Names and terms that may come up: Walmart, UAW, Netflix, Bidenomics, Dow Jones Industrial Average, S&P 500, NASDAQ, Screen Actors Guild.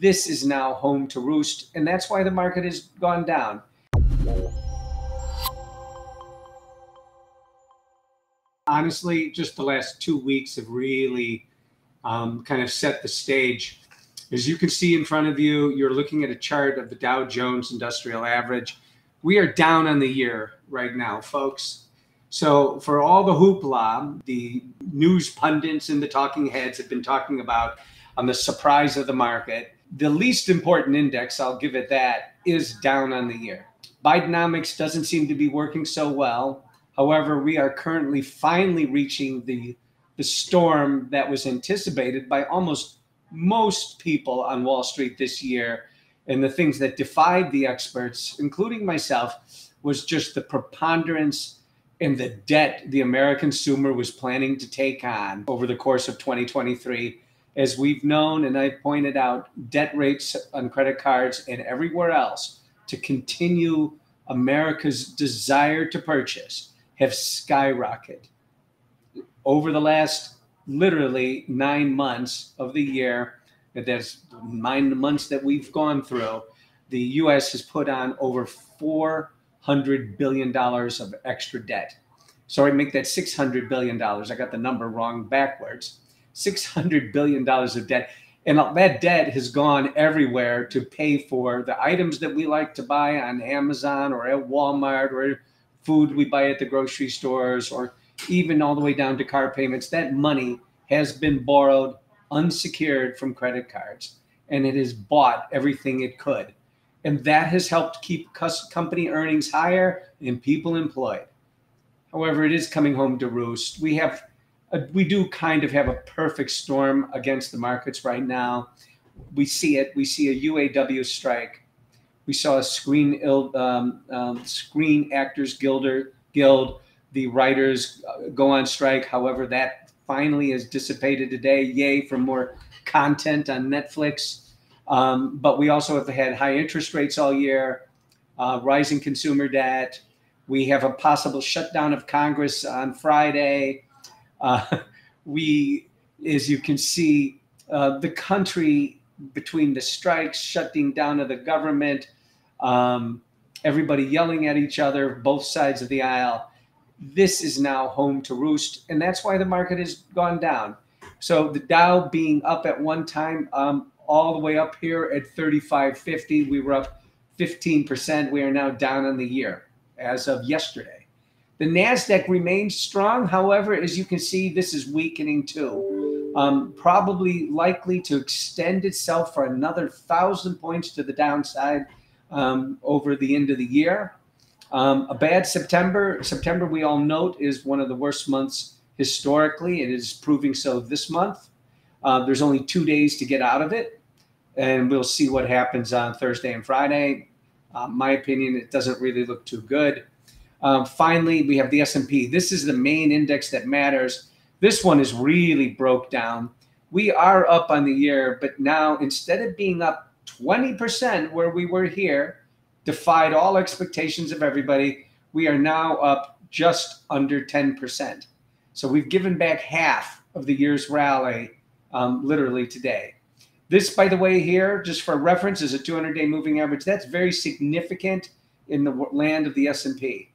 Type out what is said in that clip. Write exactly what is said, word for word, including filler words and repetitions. this is now home to roost, and that's why the market has gone down. Honestly, just the last two weeks have really um, kind of set the stage. As you can see in front of you, you're looking at a chart of the Dow Jones Industrial Average. We are down on the year right now, folks. So for all the hoopla, the news pundits and the talking heads have been talking about on the surprise of the market, the least important index, I'll give it that, is down on the year. Bidenomics doesn't seem to be working so well. However, we are currently finally reaching the, the storm that was anticipated by almost most people on Wall Street this year, and the things that defied the experts, including myself, was just the preponderance and the debt the American consumer was planning to take on over the course of twenty twenty-three. As we've known, and I pointed out, debt rates on credit cards and everywhere else to continue America's desire to purchase have skyrocketed over the last literally nine months of the year. That's nine months that we've gone through. The U S has put on over four hundred billion dollars of extra debt. Sorry, make that six hundred billion dollars. I got the number wrong backwards. six hundred billion dollars of debt. And that debt has gone everywhere to pay for the items that we like to buy on Amazon or at Walmart, or food we buy at the grocery stores, or even all the way down to car payments. That money has been borrowed unsecured from credit cards, and it has bought everything it could. And that has helped keep company earnings higher and people employed. However, it is coming home to roost. We have, a, we do kind of have a perfect storm against the markets right now. We see it. We see a U A W strike. We saw a Screen, um, um, Screen Actors Guild, Guild. The writers go on strike. However, that finally is dissipated today. Yay for more content on Netflix. Um, but we also have had high interest rates all year, uh, rising consumer debt. We have a possible shutdown of Congress on Friday. Uh, we, as you can see, uh, the country, between the strikes, shutting down of the government, um, everybody yelling at each other, both sides of the aisle. This is now home to roost, and that's why the market has gone down. So the Dow being up at one time, um, all the way up here at thirty-five fifty, we were up fifteen percent. We are now down on the year as of yesterday. The NASDAQ remains strong. However, as you can see, this is weakening too, um, probably likely to extend itself for another thousand points to the downside um, over the end of the year. Um, a bad September. September, we all note, is one of the worst months historically. It is proving so this month. Uh, there's only two days to get out of it, and we'll see what happens on Thursday and Friday. Uh, my opinion, it doesn't really look too good. Um, finally, we have the S and P. This is the main index that matters. This one is really broke down. We are up on the year, but now instead of being up twenty percent where we were here, defied all expectations of everybody, we are now up just under ten percent. So we've given back half of the year's rally um, literally today. This, by the way, here, just for reference, is a two hundred day moving average. That's very significant in the land of the S and P.